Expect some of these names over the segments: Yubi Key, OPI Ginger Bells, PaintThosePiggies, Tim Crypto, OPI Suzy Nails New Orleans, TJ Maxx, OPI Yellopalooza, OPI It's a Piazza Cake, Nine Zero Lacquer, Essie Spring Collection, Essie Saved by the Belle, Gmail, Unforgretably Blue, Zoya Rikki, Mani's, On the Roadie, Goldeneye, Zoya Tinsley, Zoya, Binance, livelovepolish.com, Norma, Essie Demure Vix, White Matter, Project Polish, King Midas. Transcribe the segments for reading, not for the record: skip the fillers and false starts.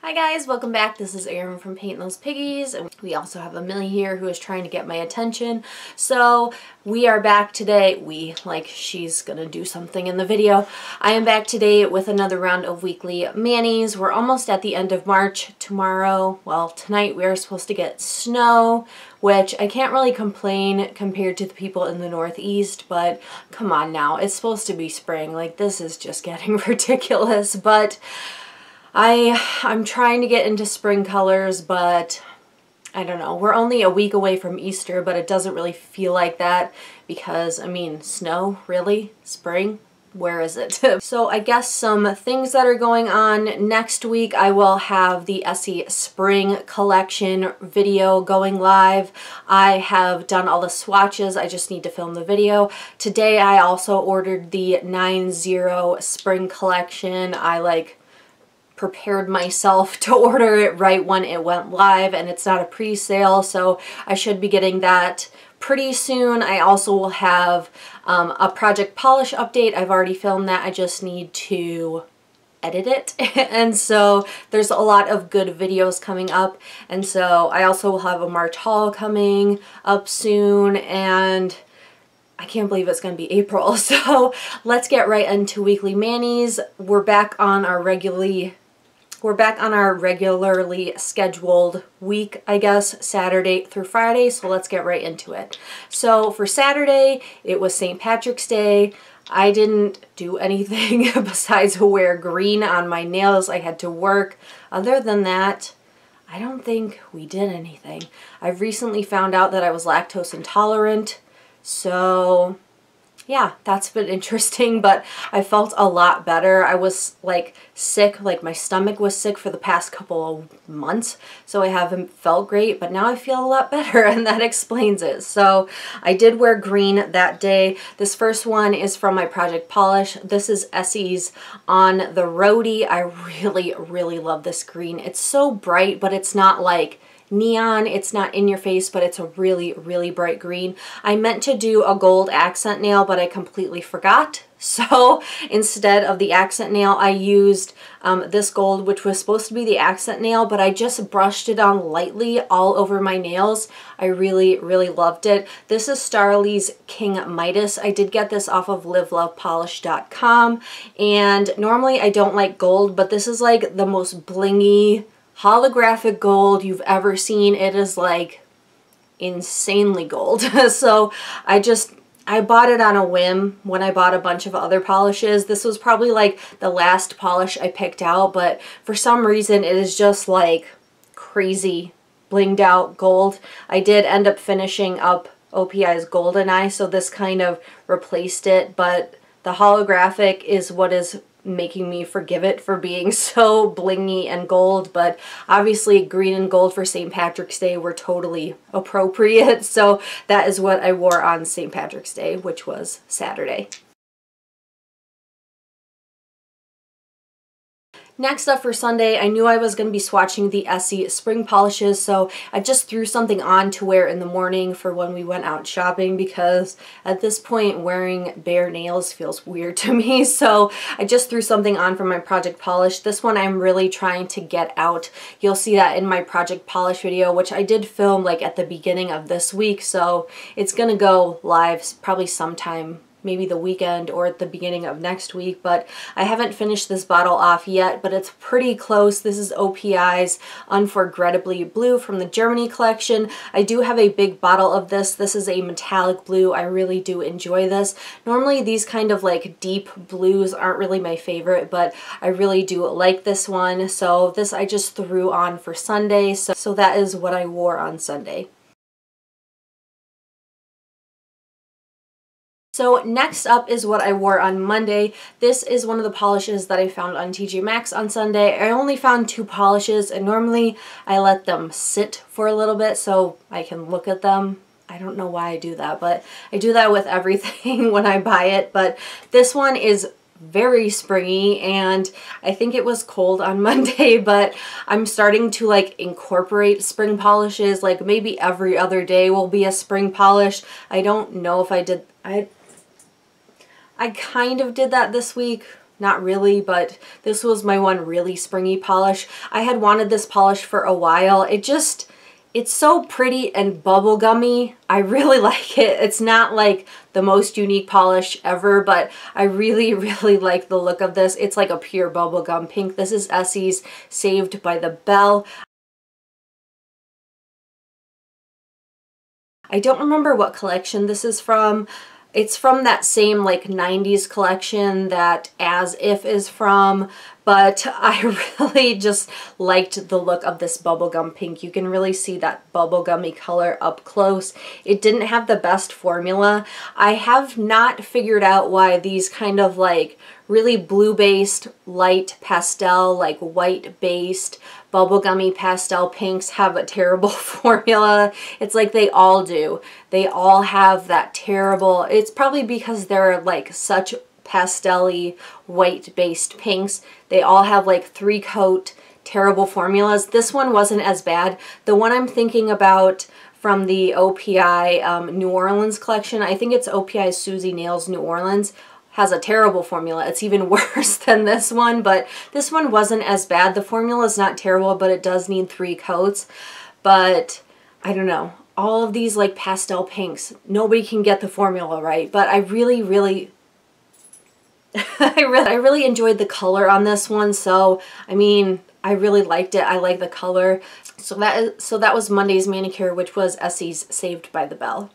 Hi guys, welcome back. This is Erin from PaintThosePiggies, and we also have Amelia here who is trying to get my attention. So we are back today. She's gonna do something in the video. I am back today with another round of weekly manis. We're almost at the end of March. Tomorrow, well, tonight we are supposed to get snow, which I can't really complain compared to the people in the Northeast, but come on now, it's supposed to be spring. Like, this is just getting ridiculous, but I'm trying to get into spring colors, but I don't know. We're only a week away from Easter, but it doesn't really feel like that because, I mean, snow, really? Spring? Where is it? So I guess some things that are going on next week, I will have the Essie Spring Collection video going live. I have done all the swatches, I just need to film the video. Today I also ordered the 9 0 Spring Collection. I prepared myself to order it right when it went live, and it's not a pre-sale, so I should be getting that pretty soon. I also will have a project polish update. I've already filmed that, I just need to edit it. And so there's a lot of good videos coming up, and so I also will have a March haul coming up soon, and I can't believe it's going to be April. So let's get right into weekly manis. We're back on our regularly scheduled week, I guess, Saturday through Friday, so let's get right into it. So for Saturday, it was St. Patrick's Day. I didn't do anything besides wear green on my nails. I had to work. Other than that, I don't think we did anything. I've recently found out that I was lactose intolerant, so yeah, that's been interesting, but I felt a lot better. I was sick, my stomach was sick for the past couple of months, so I haven't felt great, but now I feel a lot better, and that explains it. So I did wear green that day. This first one is from my Project Polish. This is Essie's On the Roadie. I really, really love this green. It's so bright, but it's not neon, it's not in your face, but it's a really, really bright green. I meant to do a gold accent nail, but I completely forgot. So instead of the accent nail, I used this gold, which was supposed to be the accent nail, but I just brushed it on lightly all over my nails. I really, really loved it. This is Starley's King Midas. I did get this off of livelovepolish.com, and normally I don't like gold, but this is the most blingy holographic gold you've ever seen. It is insanely gold. So I bought it on a whim when I bought a bunch of other polishes. This was probably the last polish I picked out, but for some reason it is just crazy blinged out gold. I did end up finishing up OPI's Goldeneye, so this kind of replaced it, but the holographic is what is making me forgive it for being so blingy and gold. But obviously green and gold for St. Patrick's Day were totally appropriate, so that is what I wore on St. Patrick's Day, which was Saturday. Next up for Sunday, I knew I was going to be swatching the Essie Spring Polishes, so I just threw something on to wear in the morning for when we went out shopping, because at this point wearing bare nails feels weird to me. So I just threw something on from my Project Polish. This one I'm really trying to get out. You'll see that in my Project Polish video, which I did film at the beginning of this week, so it's going to go live probably sometime, maybe the weekend or at the beginning of next week. But I haven't finished this bottle off yet, but it's pretty close. This is OPI's Unforgretably Blue from the Germany collection. I do have a big bottle of this. This is a metallic blue. I really do enjoy this. Normally these kind of deep blues aren't really my favorite, but I really do like this one. So this I just threw on for Sunday, so that is what I wore on Sunday. So next up is what I wore on Monday. This is one of the polishes that I found on TJ Maxx on Sunday. I only found two polishes, and normally I let them sit for a little bit so I can look at them. I don't know why I do that, but I do that with everything when I buy it. But this one is very springy, and I think it was cold on Monday, but I'm starting to incorporate spring polishes. Maybe every other day will be a spring polish. I don't know if I kind of did that this week. Not really, but this was my one really springy polish. I had wanted this polish for a while. It's so pretty and bubblegummy. I really like it. It's not like the most unique polish ever, but I really, really like the look of this. It's like a pure bubblegum pink. This is Essie's Saved by the Belle. I don't remember what collection this is from. It's from that same like 90s collection that As If is from, but I really just liked the look of this bubblegum pink. You can really see that bubblegummy color up close. It didn't have the best formula. I have not figured out why these kind of like really blue-based, light pastel, like white-based, bubblegummy pastel pinks have a terrible formula. It's like they all do. They all have that terrible, it's probably because they're like such pastel-y, white-based pinks. They all have like three-coat, terrible formulas. This one wasn't as bad. The one I'm thinking about from the OPI New Orleans collection, I think it's OPI Suzy Nails New Orleans, has a terrible formula. It's even worse than this one, but this one wasn't as bad. The formula is not terrible, but it does need three coats. But I don't know, all of these like pastel pinks, nobody can get the formula right. But I really, really I really enjoyed the color on this one. So I mean, I really liked it. I like the color. So that was Monday's manicure, which was Essie's Saved by the Belle.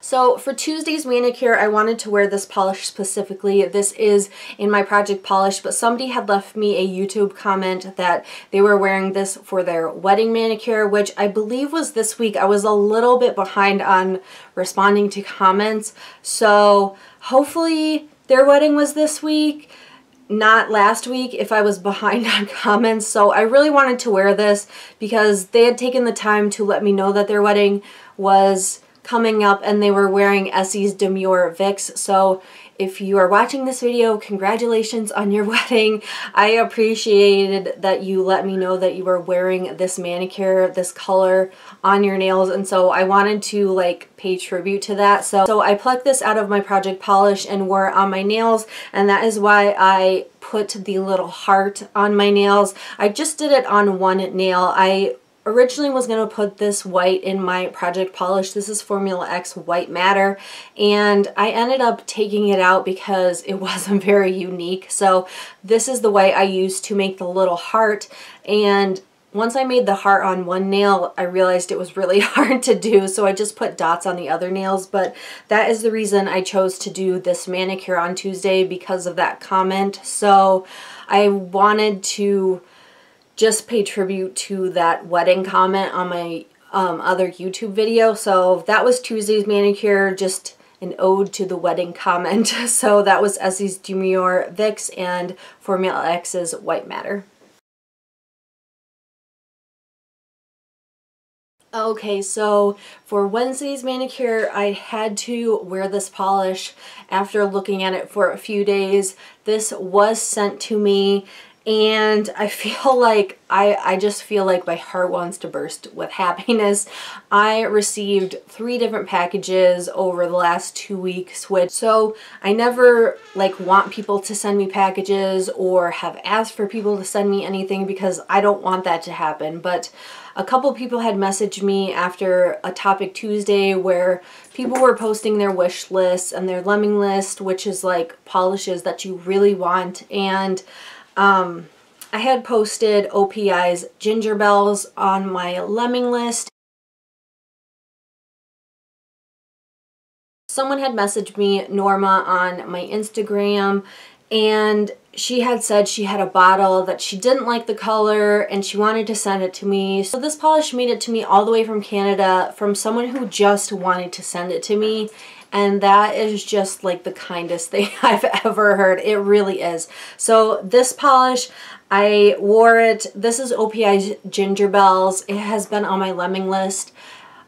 So for Tuesday's manicure, I wanted to wear this polish specifically. This is in my project polish, but somebody had left me a YouTube comment that they were wearing this for their wedding manicure, which I believe was this week. I was a little bit behind on responding to comments, so hopefully their wedding was this week, not last week if I was behind on comments. So I really wanted to wear this because they had taken the time to let me know that their wedding was coming up, and they were wearing Essie's Demure Vix. So if you are watching this video, congratulations on your wedding. I appreciated that you let me know that you were wearing this manicure, this color on your nails, and so I wanted to like pay tribute to that. So I plucked this out of my project polish and wore it on my nails, and that is why I put the little heart on my nails. I just did it on one nail. I originally was going to put this white in my project polish. This is Formula X White Matter, and I ended up taking it out because it wasn't very unique. So this is the white I used to make the little heart, and once I made the heart on one nail, I realized it was really hard to do, so I just put dots on the other nails. But that is the reason I chose to do this manicure on Tuesday, because of that comment. So I wanted to just pay tribute to that wedding comment on my other YouTube video. So that was Tuesday's manicure, just an ode to the wedding comment. So that was Essie's Demure Vix and Formula X's White Matter. Okay, so for Wednesday's manicure, I had to wear this polish after looking at it for a few days. This was sent to me, and I feel like, I just feel like my heart wants to burst with happiness. I received 3 different packages over the last 2 weeks, which, so I never like want people to send me packages or have asked for people to send me anything because I don't want that to happen. But a couple people had messaged me after a Topic Tuesday where people were posting their wish lists and their lemming list, which is like polishes that you really want. And I had posted OPI's Ginger Bells on my lemming list. Someone had messaged me, Norma, on my Instagram, and she had said she had a bottle that she didn't like the color and she wanted to send it to me. So this polish made it to me all the way from Canada from someone who just wanted to send it to me. And that is just like the kindest thing I've ever heard. It really is. So this polish, I wore it. This is OPI Ginger Bells. It has been on my lemming list,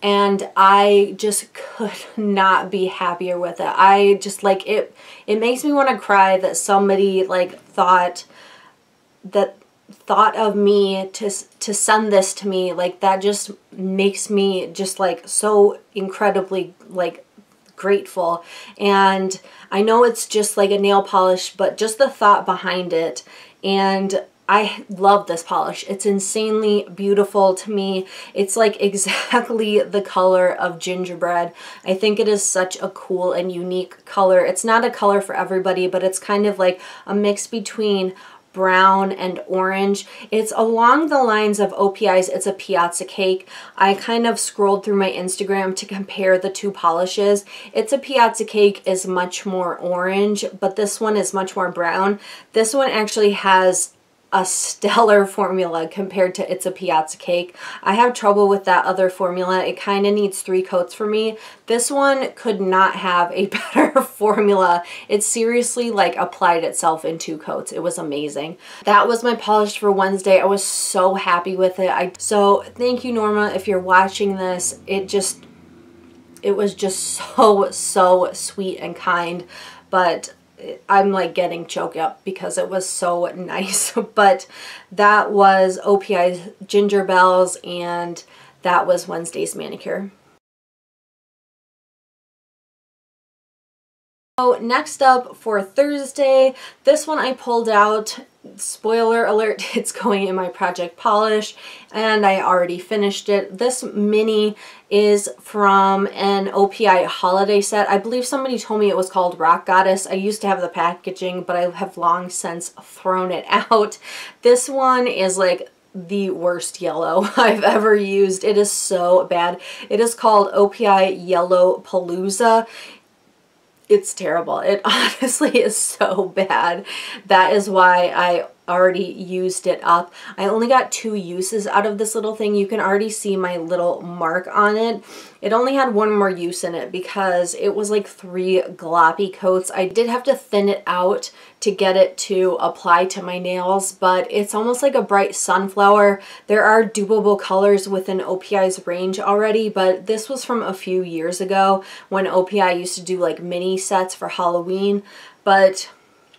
and I just could not be happier with it. I just like it. It makes me want to cry that somebody like thought of me to send this to me. Like that just makes me just like so incredibly like grateful. And I know it's just like a nail polish, but just the thought behind it. And I love this polish. It's insanely beautiful to me. It's like exactly the color of gingerbread. I think it is such a cool and unique color. It's not a color for everybody, but it's kind of like a mix between brown and orange. It's along the lines of OPI's It's a Piazza Cake. I kind of scrolled through my Instagram to compare the two polishes. It's a Piazza Cake is much more orange, but this one is much more brown. This one actually has a stellar formula compared to It's a Piazza Cake. I have trouble with that other formula. It kind of needs three coats for me. This one could not have a better formula. It seriously like applied itself in two coats. It was amazing. That was my polish for Wednesday. I was so happy with it. So thank you, Norma, if you're watching this. It was just so sweet and kind, but I'm like getting choked up because it was so nice. But that was OPI Ginger Bells, and that was Wednesday's manicure. So next up for Thursday, this one I pulled out. Spoiler alert, it's going in my project polish, and I already finished it. This mini is from an OPI holiday set. I believe somebody told me it was called Rock Goddess. I used to have the packaging, but I have long since thrown it out. This one is like the worst yellow I've ever used. It is so bad. It is called OPI Yellopalooza. It's terrible. It honestly is so bad. That is why I already used it up. I only got two uses out of this little thing. You can already see my little mark on it. It only had one more use in it because it was like three gloppy coats. I did have to thin it out to get it to apply to my nails, but it's almost like a bright sunflower. There are dupable colors within OPI's range already, but this was from a few years ago when OPI used to do like mini sets for Halloween, but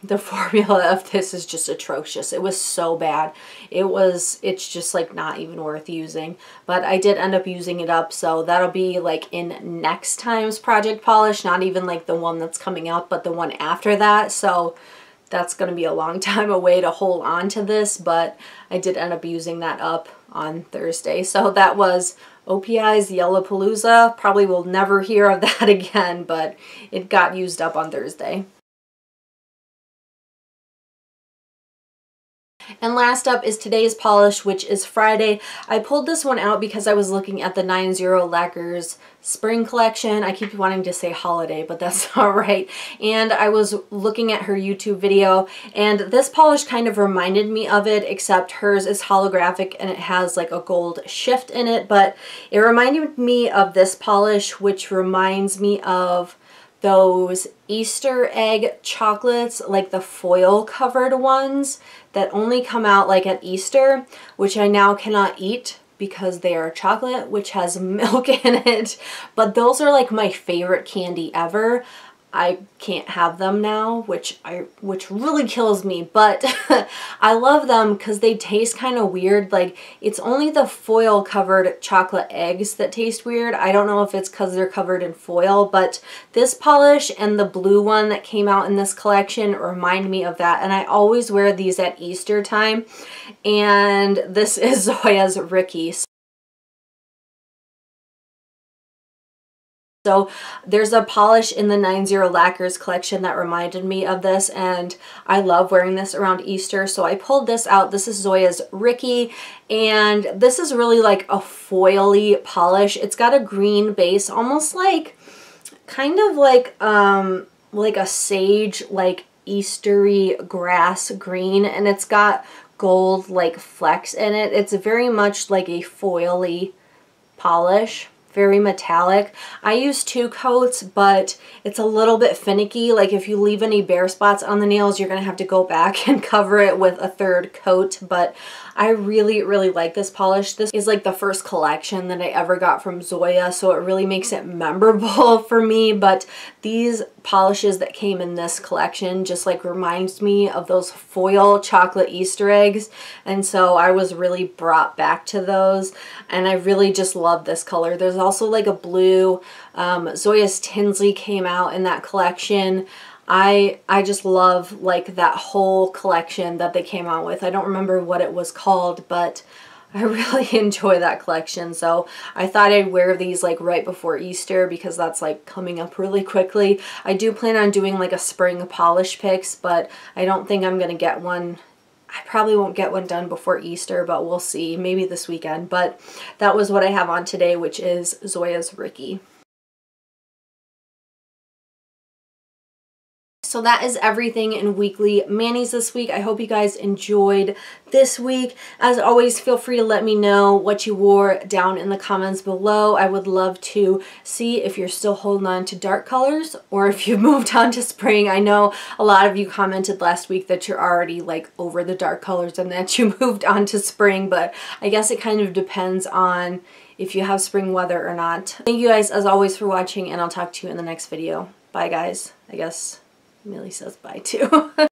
the formula of this is just atrocious. It was so bad. It's just like not even worth using, but I did end up using it up, so that'll be like in next time's project polish, not even like the one that's coming up, but the one after that. So that's going to be a long time away to hold on to this, but I did end up using that up on Thursday. So that was OPI's Yellopalooza. Probably will never hear of that again, but it got used up on Thursday. And last up is today's polish, which is Friday. I pulled this one out because I was looking at the 90 Lacquer's Spring Collection. I keep wanting to say holiday, but that's not right. And I was looking at her YouTube video, and this polish kind of reminded me of it, except hers is holographic and it has like a gold shift in it. But it reminded me of this polish, which reminds me of those Easter egg chocolates, like the foil covered ones that only come out like at Easter, which I now cannot eat because they are chocolate, which has milk in it. But those are like my favorite candy ever. I can't have them now, which really kills me, but I love them because they taste kind of weird. Like, it's only the foil covered chocolate eggs that taste weird. I don't know if it's because they're covered in foil, but this polish and the blue one that came out in this collection remind me of that, and I always wear these at Easter time. And this is Zoya's Rikki. So there's a polish in the 90 Lacquer's collection that reminded me of this, and I love wearing this around Easter, so I pulled this out. This is Zoya's Rikki, and this is really like a foily polish. It's got a green base, almost like kind of like a sage, like Eastery grass green, and it's got gold like flecks in it. It's very much like a foily polish. Very metallic. I use two coats, but it's a little bit finicky. Like, if you leave any bare spots on the nails, you're going to have to go back and cover it with a third coat. But I really, really like this polish. This is like the first collection that I ever got from Zoya, so it really makes it memorable for me. But these polishes that came in this collection just like reminds me of those foil chocolate Easter eggs, and so I was really brought back to those, and I really just love this color. There's all also like a blue. Zoya's Tinsley came out in that collection. I just love like that whole collection that they came out with. I don't remember what it was called, but I really enjoy that collection. So I thought I'd wear these like right before Easter because that's like coming up really quickly. I do plan on doing like a spring polish picks, but I don't think I'm gonna get one. I probably won't get one done before Easter, but we'll see, maybe this weekend. But that was what I have on today, which is Zoya's Rikki. So that is everything in weekly manis this week. I hope you guys enjoyed this week. As always, feel free to let me know what you wore down in the comments below. I would love to see if you're still holding on to dark colors or if you've moved on to spring. I know a lot of you commented last week that you're already like over the dark colors and that you moved on to spring, but I guess it kind of depends on if you have spring weather or not. Thank you guys as always for watching, and I'll talk to you in the next video. Bye guys, I guess. Millie says bye too.